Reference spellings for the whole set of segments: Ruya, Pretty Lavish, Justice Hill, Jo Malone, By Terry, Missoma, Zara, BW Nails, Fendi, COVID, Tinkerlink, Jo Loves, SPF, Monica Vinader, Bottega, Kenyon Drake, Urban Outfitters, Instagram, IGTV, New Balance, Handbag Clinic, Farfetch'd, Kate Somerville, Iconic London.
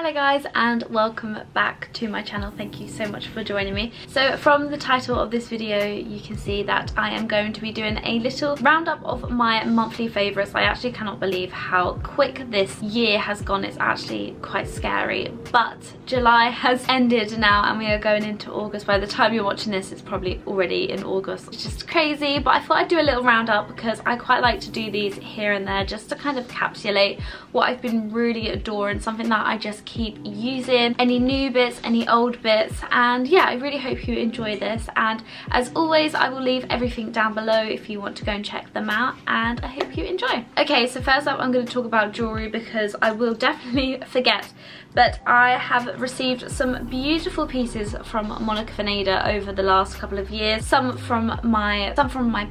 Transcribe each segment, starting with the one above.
Hello guys and welcome back to my channel. Thank you so much for joining me. So from the title of this video you can see that I am going to be doing a little roundup of my monthly favourites. I actually cannot believe how quick this year has gone. It's actually quite scary, but July has ended now and we are going into August. By the time you're watching this it's probably already in August. It's just crazy, but I thought I'd do a little roundup because I quite like to do these here and there just to kind of encapsulate what I've been really adoring, something that I just keep using, any new bits, any old bits, and yeah, I really hope you enjoy this. And as always I will leave everything down below if you want to go and check them out, and I hope you enjoy. Okay, so first up I'm going to talk about jewellery because I will definitely forget, but I have received some beautiful pieces from Monica Vinader over the last couple of years, some from my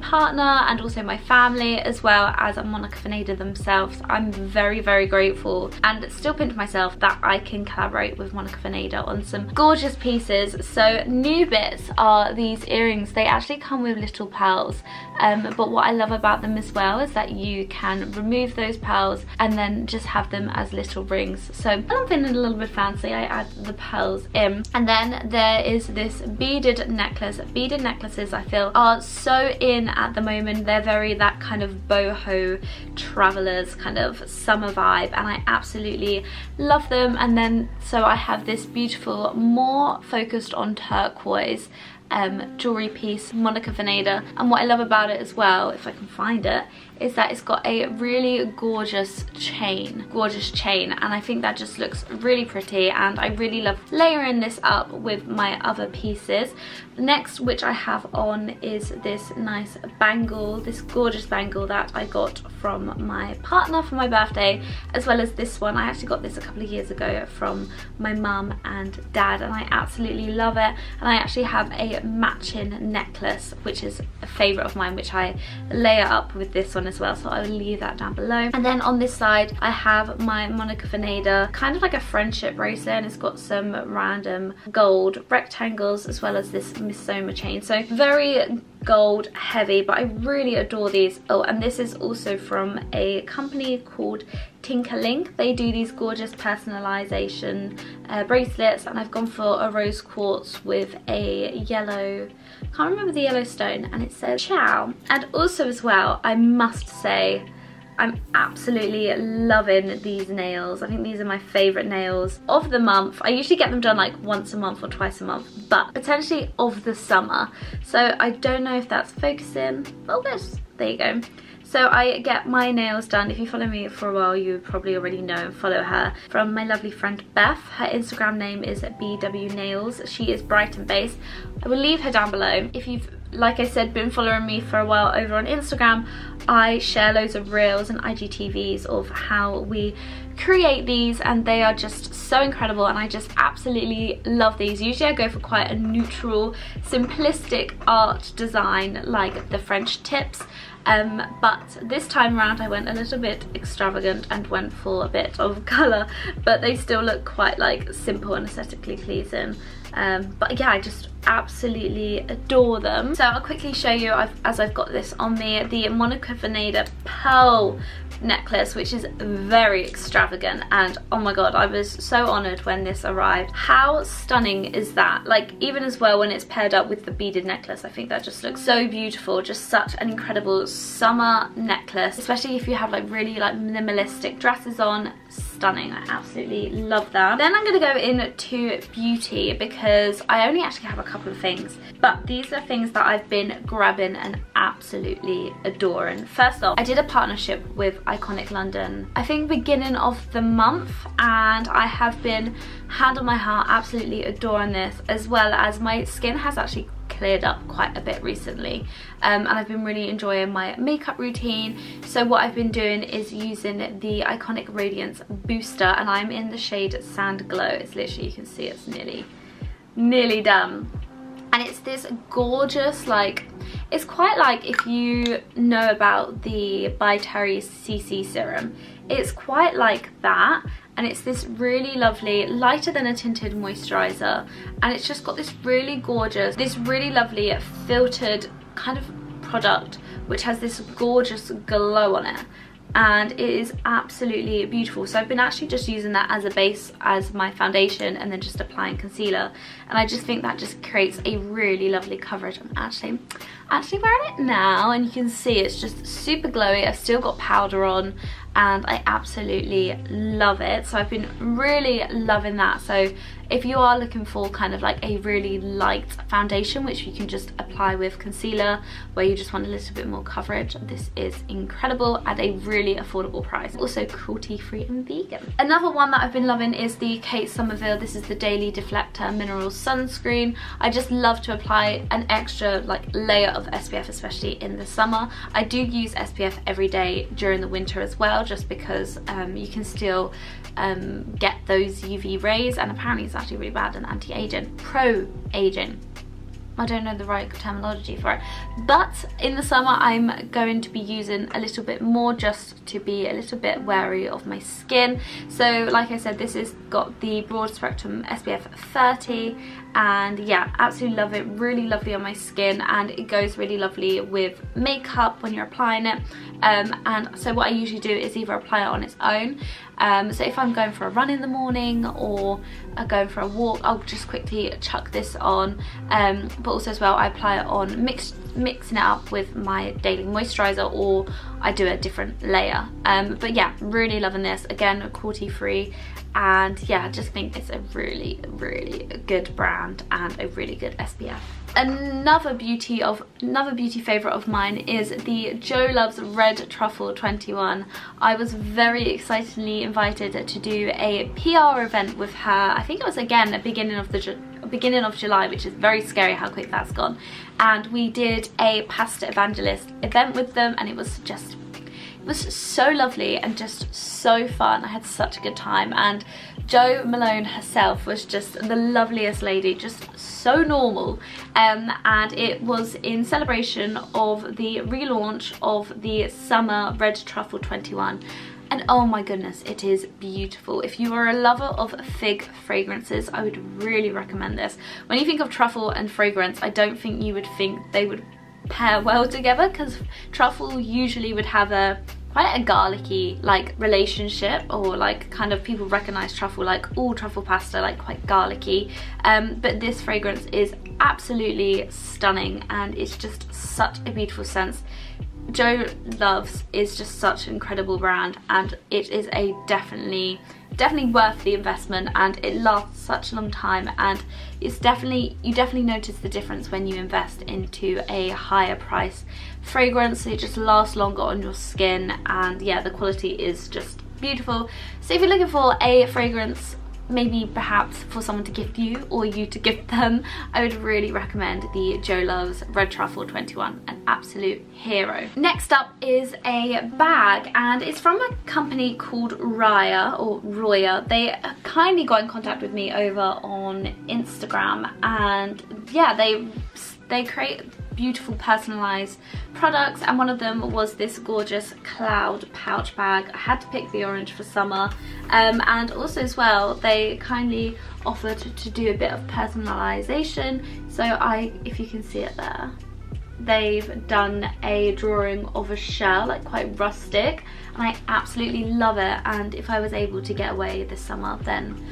partner and also my family, as well as Monica Vinader themselves. I'm very very grateful and still pinned to myself that I can collaborate with Monica Vinader on some gorgeous pieces. So new bits are these earrings. They actually come with little pearls, but what I love about them as well is that you can remove those pearls and then just have them as little rings. So when I'm feeling a little bit fancy I add the pearls in. And then there is this beaded necklace. Beaded necklaces I feel are so in at the moment. They're very that kind of boho travelers kind of summer vibe and I absolutely love them. And then so I have this beautiful, more focused on turquoise jewellery piece, Monica Vinader, and what I love about it as well, if I can find it, is that it's got a really gorgeous chain, and I think that just looks really pretty and I really love layering this up with my other pieces. Next, which I have on, is this nice bangle, this gorgeous bangle that I got from my partner for my birthday, as well as this one. I actually got this a couple of years ago from my mum and dad and I absolutely love it. And I actually have a matching necklace which is a favourite of mine, which I layer up with this one as well, so I will leave that down below. And then on this side I have my Monica Vinader kind of like a friendship bracelet, and it's got some random gold rectangles as well as this Missoma chain, so very gold heavy, but I really adore these. Oh, and this is also from a company called Tinkerlink. They do these gorgeous personalization bracelets, and I've gone for a rose quartz with a yellow, can't remember the yellow stone, and it says ciao. And also as well, I must say I'm absolutely loving these nails. I think these are my favourite nails of the month. I usually get them done like once a month or twice a month, but potentially of the summer. So I don't know if that's focusing. Well, there you go. So I get my nails done. If you follow me for a while, you probably already know and follow her, from my lovely friend Beth. Her Instagram name is BW Nails. She is Brighton based. I will leave her down below. If you've, like I said, been following me for a while over on Instagram, I share loads of reels and IGTVs of how we create these, and they are just so incredible and I just absolutely love these. Usually I go for quite a neutral, simplistic art design like the French tips, but this time around I went a little bit extravagant and went for a bit of colour, but they still look quite like simple and aesthetically pleasing. But yeah, I just absolutely adore them. So I'll quickly show you, as I've got this on me, the Monica Vinader pearl necklace, which is very extravagant, and oh my god, I was so honoured when this arrived. How stunning is that? Like, even as well when it's paired up with the beaded necklace, I think that just looks so beautiful. Just such an incredible summer necklace, especially if you have like really like minimalistic dresses on. Stunning, I absolutely love that. Then I'm going to go into beauty because I only actually have a couple of things, but these are things that I've been grabbing and absolutely adoring. First off, I did a partnership with Iconic London, I think beginning of the month, and I have been, hand on my heart, absolutely adoring this, as well as my skin has actually cleared up quite a bit recently, and I've been really enjoying my makeup routine. So what I've been doing is using the Iconic Radiance Booster, and I'm in the shade Sand Glow. It's literally, you can see it's nearly done, and it's this gorgeous, like, it's quite like, if you know about the By Terry CC serum, it's quite like that. And it's this really lovely, lighter than a tinted moisturiser, and it's just got this really gorgeous, this really lovely filtered kind of product which has this gorgeous glow on it. and it is absolutely beautiful. So I've been actually just using that as a base as my foundation and then just applying concealer, and I just think that just creates a really lovely coverage. I'm actually wearing it now and you can see it's just super glowy. I've still got powder on and I absolutely love it. So I've been really loving that. So if you are looking for kind of like a really light foundation which you can just apply with concealer where you just want a little bit more coverage, this is incredible at a really affordable price. Also cruelty free and vegan. Another one that I've been loving is the Kate Somerville. This is the Daily Deflector Mineral Sunscreen. I just love to apply an extra like layer of SPF, especially in the summer. I do use SPF every day during the winter as well, just because you can still get those UV rays, and apparently it's actually really bad and anti-aging, pro-aging. I don't know the right terminology for it, but in the summer I'm going to be using a little bit more just to be a little bit wary of my skin. So like I said, this has got the broad spectrum SPF 30 and yeah, absolutely love it, really lovely on my skin, and it goes really lovely with makeup when you're applying it. And so what I usually do is either apply it on its own, so if I'm going for a run in the morning or going for a walk, I'll just quickly chuck this on, but also as well I apply it on mixing it up with my daily moisturizer, or I do a different layer. But yeah, really loving this, again cruelty free, and yeah, I just think it's a really good brand and a really good SPF. Another beauty favorite of mine is the Jo Loves Red Truffle 21. I was very excitedly invited to do a PR event with her. I think it was again at beginning of July, which is very scary how quick that's gone, and we did a pasta evangelist event with them, and it was so lovely and just so fun. I had such a good time, and Jo Malone herself was just the loveliest lady, just so normal, and it was in celebration of the relaunch of the Summer Red Truffle 21. And oh my goodness, it is beautiful. If you are a lover of fig fragrances, I would really recommend this. When you think of truffle and fragrance, I don't think you would think they would pair well together, because truffle usually would have a quite a garlicky like relationship, or like kind of people recognize truffle like, oh, truffle pasta, like quite garlicky, but this fragrance is absolutely stunning and it's just such a beautiful scent. Jo Loves is just such an incredible brand, and it is a definitely worth the investment, and it lasts such a long time, and it's you definitely notice the difference when you invest into a higher price fragrance. So it just lasts longer on your skin, and yeah, the quality is just beautiful. So if you're looking for a fragrance, maybe perhaps for someone to gift you or you to gift them, I would really recommend the Jo Loves Red Truffle 21, an absolute hero. Next up is a bag, and it's from a company called Ruya or Ruya. They kindly got in contact with me over on Instagram, and yeah, they create beautiful personalized products, and one of them was this gorgeous cloud pouch bag. I had to pick the orange for summer, and also as well they kindly offered to do a bit of personalization. So if you can see it there, they've done a drawing of a shell, like quite rustic, and I absolutely love it, and if I was able to get away this summer, then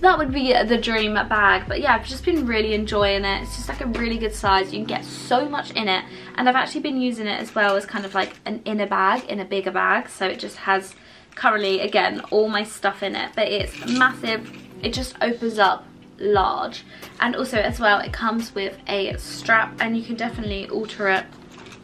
that would be the dream bag. But yeah, I've just been really enjoying it. It's just like a really good size. You can get so much in it, and I've actually been using it as well as kind of like an inner bag in a bigger bag. So it just has currently, again, all my stuff in it, but it's massive. It just opens up large, and also as well it comes with a strap, and you can definitely alter it.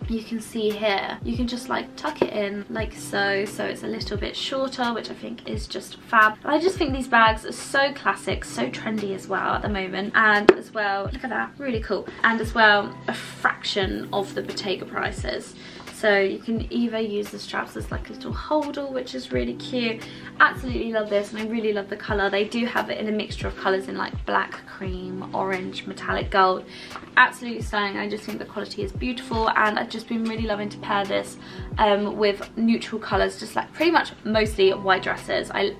You can see here, you can just like tuck it in like so, so it's a little bit shorter, which I think is just fab. I just think these bags are so classic, so trendy as well at the moment, and as well, look at that, really cool, and as well a fraction of the Bottega prices. So you can either use the straps as like a little holder, which is really cute. Absolutely love this, and I really love the colour. They do have it in a mixture of colours in like black, cream, orange, metallic gold. Absolutely stunning. I just think the quality is beautiful, and I've just been really loving to pair this with neutral colours, just like pretty much mostly white dresses. I'll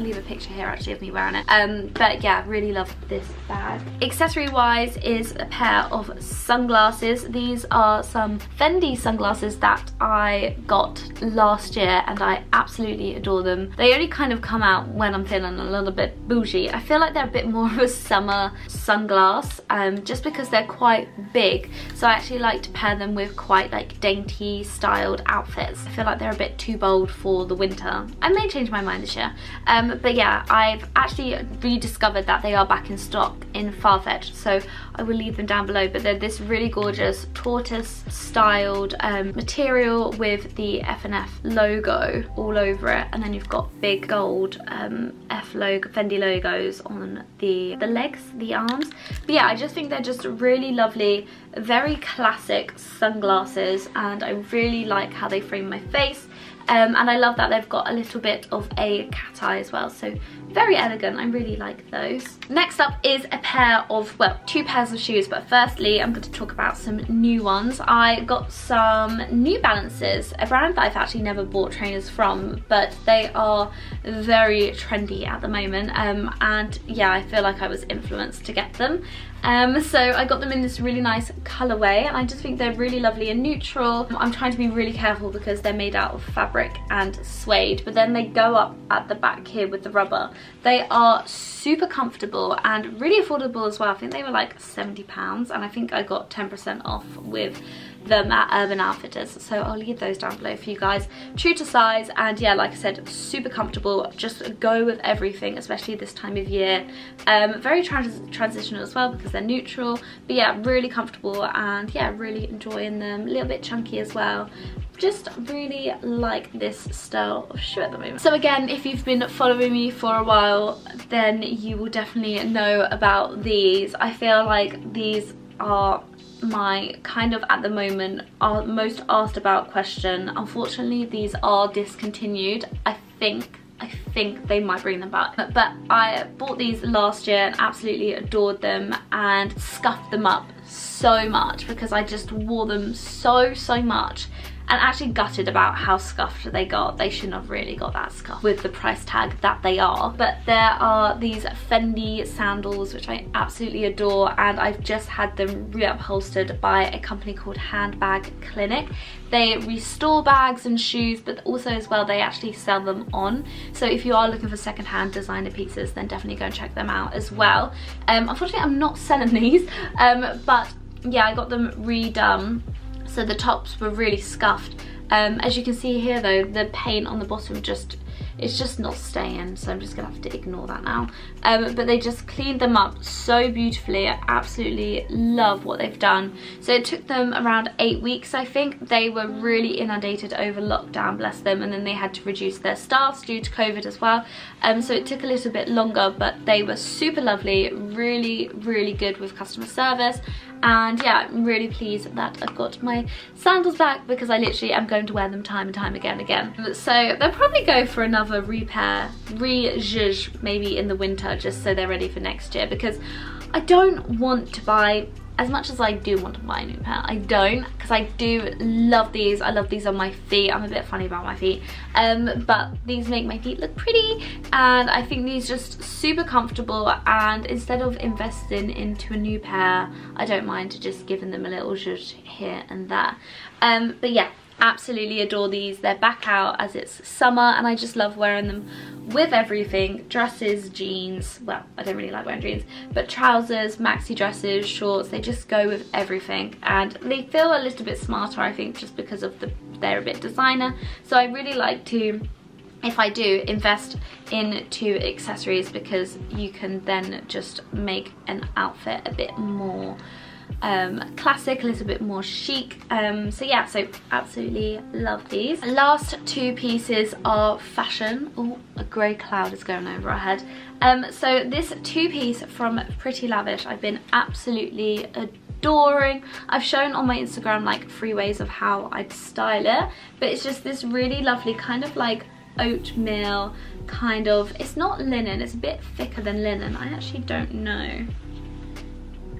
leave a picture here actually of me wearing it. But yeah, really love this bag. Accessory wise is a pair of sunglasses. These are some Fendi sunglasses glasses that I got last year and I absolutely adore them. They only kind of come out when I'm feeling a little bit bougie. I feel like they're a bit more of a summer sunglass just because they're quite big. So I actually like to pair them with quite like dainty styled outfits. I feel like they're a bit too bold for the winter. I may change my mind this year. But yeah, I've actually rediscovered that they are back in stock in Farfetch'd. So I will leave them down below, but they're this really gorgeous tortoise styled material with the F&F logo all over it, and then you've got big gold Fendi logos on the legs, the arms. But yeah, I just think they're just really lovely, very classic sunglasses, and I really like how they frame my face. And I love that they've got a little bit of a cat eye as well, so very elegant. I really like those. Next up is a pair of, well, two pairs of shoes, but firstly I'm going to talk about some new ones. I got some New Balances, a brand that I've actually never bought trainers from, but they are very trendy at the moment, and yeah, I feel like I was influenced to get them. So I got them in this really nice colourway, and I just think they're really lovely and neutral. I'm trying to be really careful because they're made out of fabric and suede, but then they go up at the back here with the rubber. They are super comfortable and really affordable as well. I think they were like £70, and I think I got 10% off with them at Urban Outfitters, so I'll leave those down below for you guys. True to size, and yeah, like I said, super comfortable. Just go with everything, especially this time of year. Very transitional as well because they're neutral, but yeah, really comfortable, and yeah, really enjoying them. A little bit chunky as well. Just really like this style of shoe at the moment. So again, if you've been following me for a while, then you will definitely know about these. I feel like these are my kind of, at the moment, our most asked about question. Unfortunately, these are discontinued. I think they might bring them back, but I bought these last year and absolutely adored them and scuffed them up so much because I just wore them so much, and actually gutted about how scuffed they got. They shouldn't have really got that scuffed with the price tag that they are. But there are these Fendi sandals, which I absolutely adore, and I've just had them reupholstered by a company called Handbag Clinic. They restore bags and shoes, but also as well, they actually sell them on. So if you are looking for secondhand designer pieces, then definitely go and check them out as well. Unfortunately, I'm not selling these, but yeah, I got them redone. So the tops were really scuffed. As you can see here though, the paint on the bottom just, it's just not staying, so I'm just gonna have to ignore that now. But they just cleaned them up so beautifully. I absolutely love what they've done. So it took them around 8 weeks, I think. They were really inundated over lockdown, bless them, and then they had to reduce their staffs due to COVID as well. So it took a little bit longer, but they were super lovely, really good with customer service. And yeah, I'm really pleased that I've got my sandals back because I literally am going to wear them time and time again. So they'll probably go for another repair, re-zhuzh maybe in the winter, just so they're ready for next year, because I don't want to buy, as much as I do want to buy a new pair, I don't, because I do love these. I love these on my feet. I'm a bit funny about my feet, but these make my feet look pretty, and I think these just super comfortable, and instead of investing into a new pair, I don't mind just giving them a little zhuzh here and there. But yeah, absolutely adore these. They're back out as it's summer, and I just love wearing them with everything. Dresses, jeans, well, I don't really like wearing jeans, but trousers, maxi dresses, shorts, they just go with everything, and they feel a little bit smarter, I think, just because of they're a bit designer. So I really like to, if I do, invest into accessories, because you can then just make an outfit a bit more classic, a little bit more chic. So yeah, so absolutely love these. Last two pieces are fashion. Oh, a grey cloud is going over our head. So this two-piece from Pretty Lavish, I've been absolutely adoring. I've shown on my Instagram like 3 ways of how I'd style it, but it's just this really lovely kind of like oatmeal kind of, it's not linen, it's a bit thicker than linen. I actually don't know.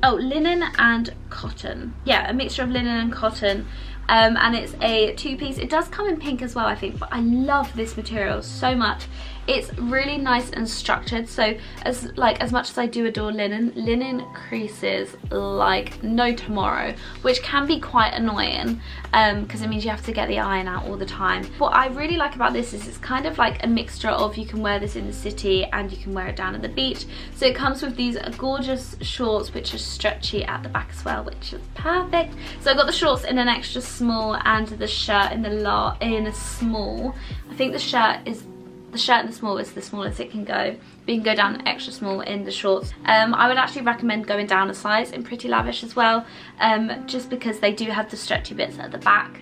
Oh, linen and cotton. Yeah, a mixture of linen and cotton. And it's a two-piece. It does come in pink as well, I think, but I love this material so much. It's really nice and structured, so as much as I do adore linen, linen creases like no tomorrow, which can be quite annoying because it means you have to get the iron out all the time. What I really like about this is it's kind of like a mixture of you can wear this in the city and you can wear it down at the beach. So it comes with these gorgeous shorts which are stretchy at the back as well, which is perfect. So I got the shorts in an extra small and the shirt in a small. I think the shirt in the small is the smallest it can go, but you can go down an extra small in the shorts. I would actually recommend going down a size in Pretty Lavish as well, just because they do have the stretchy bits at the back.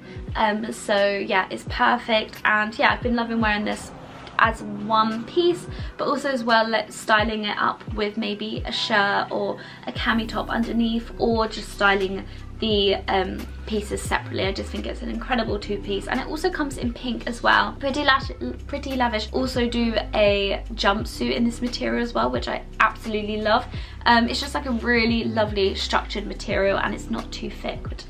So yeah, it's perfect, and yeah, I've been loving wearing this as one piece, but also as well styling it up with maybe a shirt or a cami top underneath, or just styling the pieces separately. I just think it's an incredible two-piece, and it also comes in pink as well. Pretty Lavish also do a jumpsuit in this material as well, which I absolutely love. It's just like a really lovely structured material, and it's not too thick, which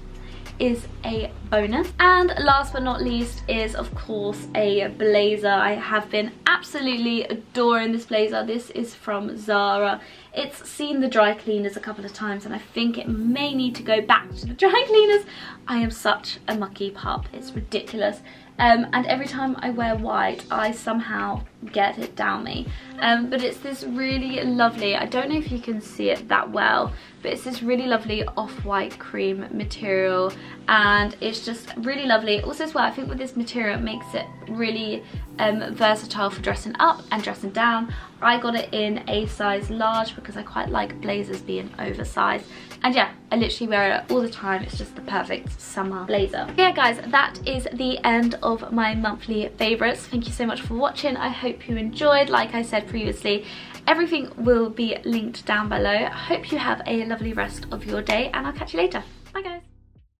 is a bonus. And last but not least is of course a blazer. I have been absolutely adoring this blazer. This is from Zara. It's seen the dry cleaners a couple of times, and I think it may need to go back to the dry cleaners. I am such a mucky pup, it's ridiculous. And every time I wear white, I somehow get it down me. But it's this really lovely, I don't know if you can see it that well, but it's this really lovely off-white cream material, and it's just really lovely. Also as well, I think with this material it makes it really versatile for dressing up and dressing down. I got it in a size large because I quite like blazers being oversized, and yeah, I literally wear it all the time. It's just the perfect summer blazer. Yeah guys, that is the end of my monthly favorites. Thank you so much for watching. I hope you enjoyed. Like I said previously, everything will be linked down below. I hope you have a lovely rest of your day, and I'll catch you later. Bye guys.